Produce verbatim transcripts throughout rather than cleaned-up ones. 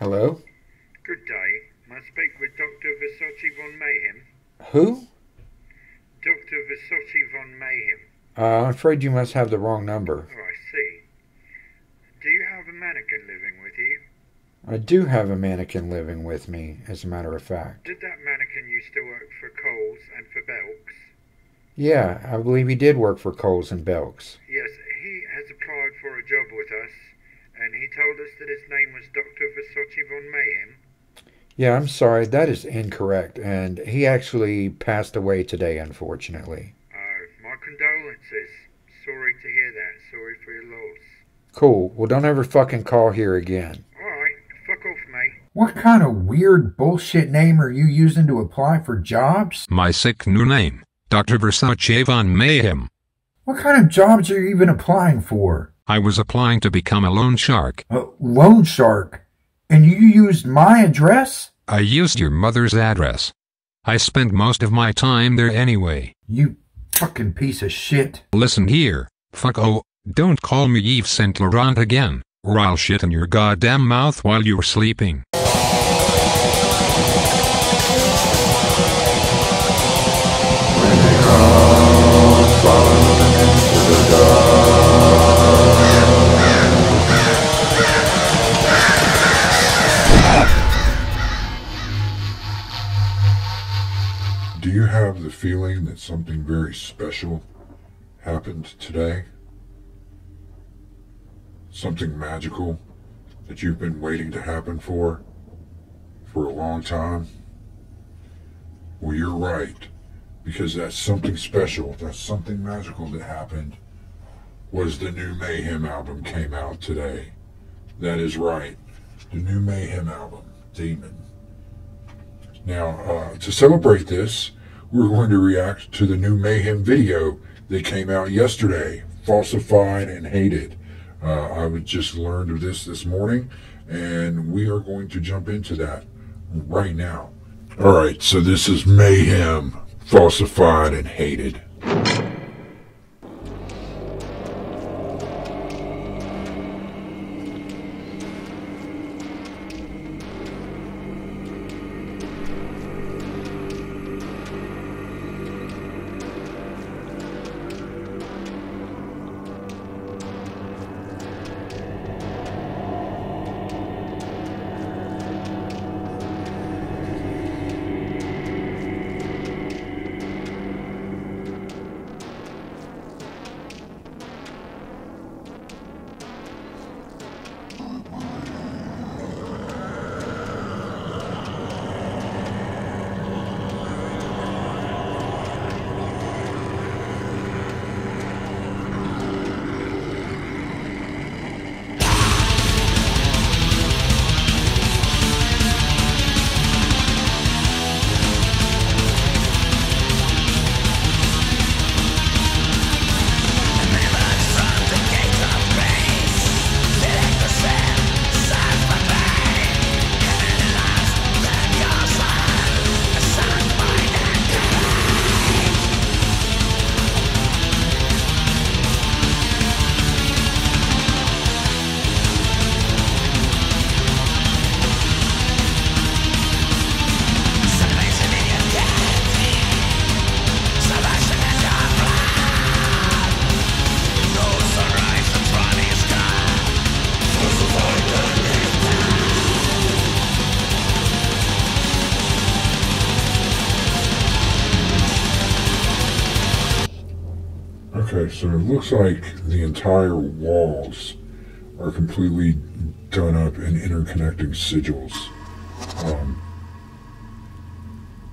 Hello? Good day. May I speak with Doctor Vesotti von Mayhem? Who? Doctor Vesotti von Mayhem. Uh, I'm afraid you must have the wrong number. Oh, I see. Do you have a mannequin living with you? I do have a mannequin living with me, as a matter of fact. Did that mannequin used to work for Kohl's and for Belks? Yeah, I believe he did work for Kohl's and Belks. Yes, he has applied for a job with us, and he told us that his name was Doctor Vesotti von Mayhem. Yeah, I'm sorry, that is incorrect, and he actually passed away today, unfortunately. Oh, my condolences. Sorry to hear that. Sorry for your loss. Cool. Well, don't ever fucking call here again. Fuck off, mate. What kind of weird bullshit name are you using to apply for jobs? My sick new name, Doctor Versace von Mayhem. What kind of jobs are you even applying for? I was applying to become a loan shark. A loan shark? And you used my address? I used your mother's address. I spent most of my time there anyway. You fucking piece of shit. Listen here, fuck oh, don't call me Yves Saint Laurent again, or I'll shit in your goddamn mouth while you're sleeping. Do you have the feeling that something very special happened today? Something magical that you've been waiting to happen for, for a long time? Well, you're right, because that's something special, that's something magical that happened, was the new Mayhem album came out today. That is right, the new Mayhem album, Daemon. Now, uh, to celebrate this, we're going to react to the new Mayhem video that came out yesterday, Falsified and Hated. Uh, I was just learned of this this morning, and we are going to jump into that right now. Alright, so this is Mayhem, Falsified and Hated. So it looks like the entire walls are completely done up in interconnecting sigils. Um,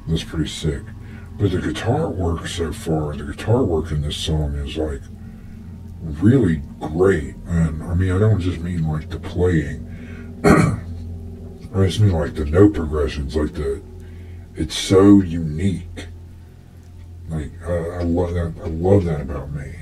that's pretty sick. But the guitar work so far, the guitar work in this song is like really great. And I mean, I don't just mean like the playing. I just mean like the note progressions, like the, it's so unique. Like, I, I love that, I love that about me.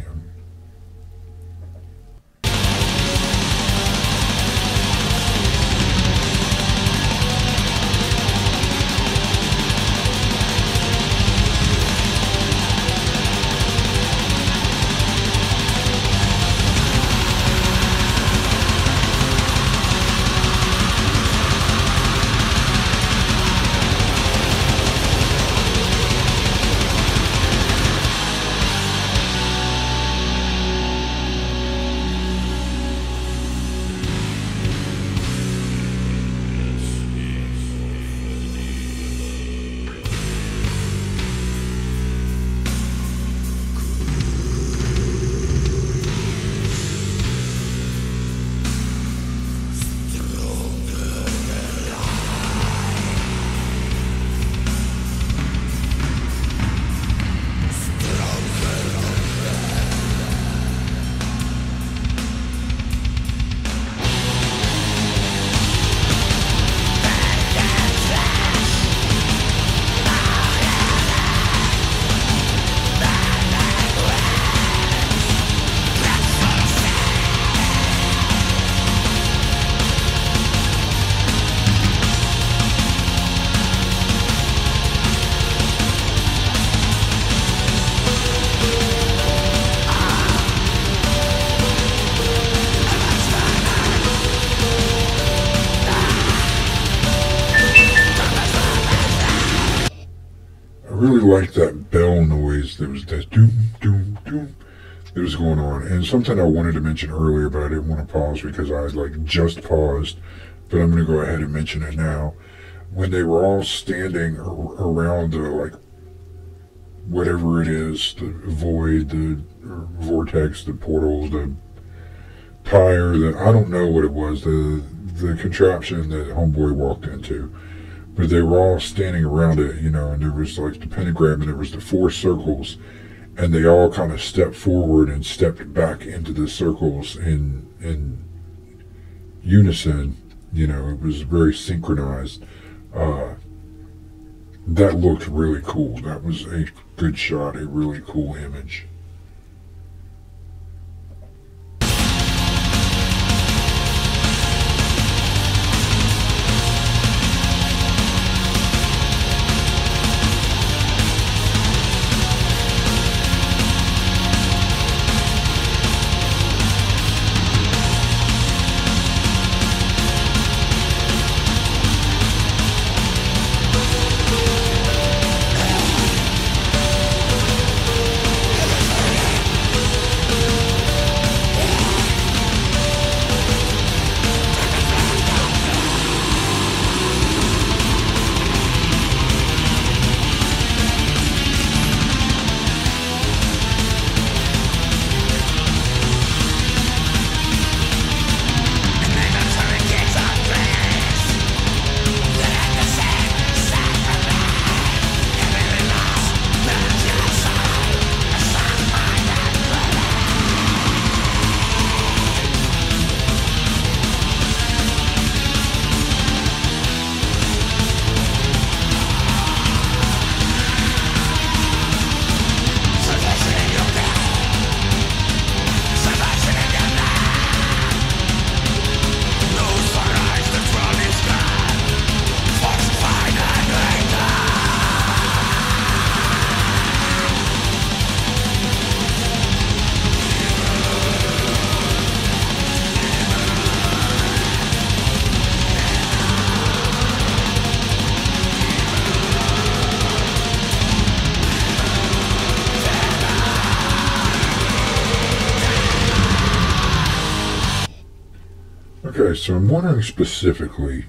really liked that bell noise that was that doom, doom, doom that was going on. And something I wanted to mention earlier, but I didn't want to pause because I like just paused. But I'm going to go ahead and mention it now. When they were all standing around the, like, whatever it is, the void, the vortex, the portal, the pyre, the, I don't know what it was, the, the contraption that homeboy walked into. But they were all standing around it, you know, and there was like the pentagram and there was the four circles. And they all kind of stepped forward and stepped back into the circles in, in unison. You know, it was very synchronized. Uh, that looked really cool. That was a good shot, a really cool image. So I'm wondering specifically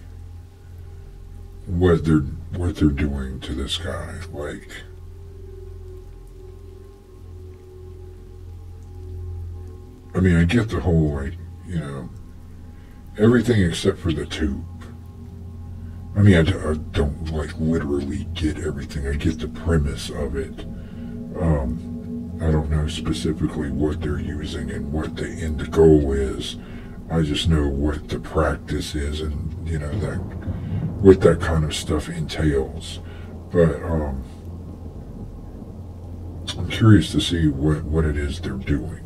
what they're what they're doing to this guy. Like, I mean, I get the whole, like, you know, everything except for the tube. I mean, I, I don't like literally get everything. I get the premise of it. Um, I don't know specifically what they're using and what the end the goal is. I just know what the practice is and, you know, that what that kind of stuff entails. But um, I'm curious to see what, what it is they're doing.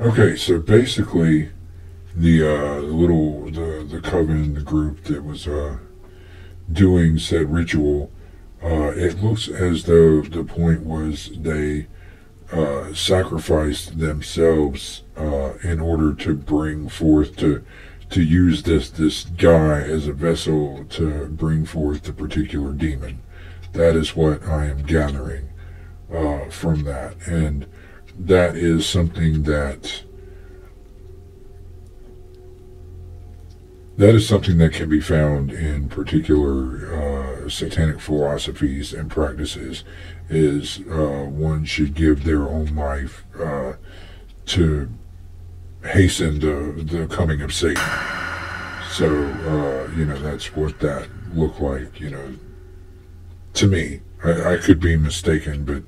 Okay, so basically, the uh, little the the coven, the group that was uh, doing said ritual, uh, it looks as though the point was they uh, sacrificed themselves uh, in order to bring forth to to use this this guy as a vessel to bring forth the particular demon. That is what I am gathering. uh, from that. And that is something that that is something that can be found in particular uh, satanic philosophies and practices, is uh, one should give their own life uh, to hasten the, the coming of Satan. So, uh, you know, that's what that looked like, you know, to me. I, I could be mistaken, but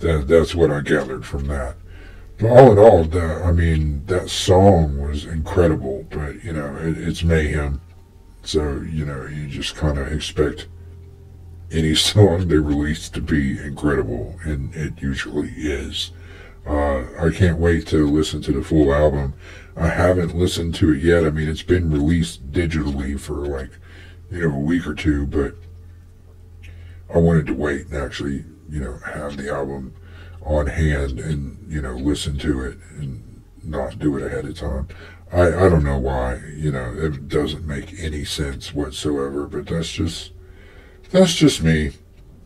that, that's what I gathered from that. But all in all, the, I mean, that song was incredible, but, you know, it, it's Mayhem. So, you know, you just kind of expect any song they release to be incredible, and it usually is. Uh, I can't wait to listen to the full album. I haven't listened to it yet. I mean, it's been released digitally for, like, you know, a week or two, but I wanted to wait and actually, you know, have the album on hand and, you know, listen to it and not do it ahead of time. I, I don't know why, you know, it doesn't make any sense whatsoever, but that's just, that's just me.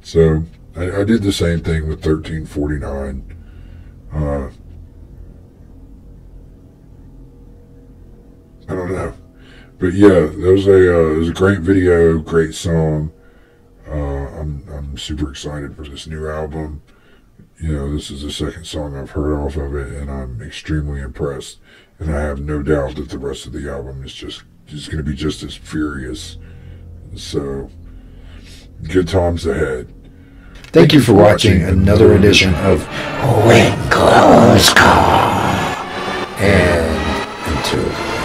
So I, I did the same thing with thirteen forty-nine. Uh, I don't know. But yeah, that was a, uh, it was a great video, great song. Uh, I'm, I'm super excited for this new album. You know, this is the second song I've heard off of it, and I'm extremely impressed. And I have no doubt that the rest of the album is just, is going to be just as furious. So, good times ahead. Thank, Thank you for watching, watching another edition of When Kohl's Call. And until...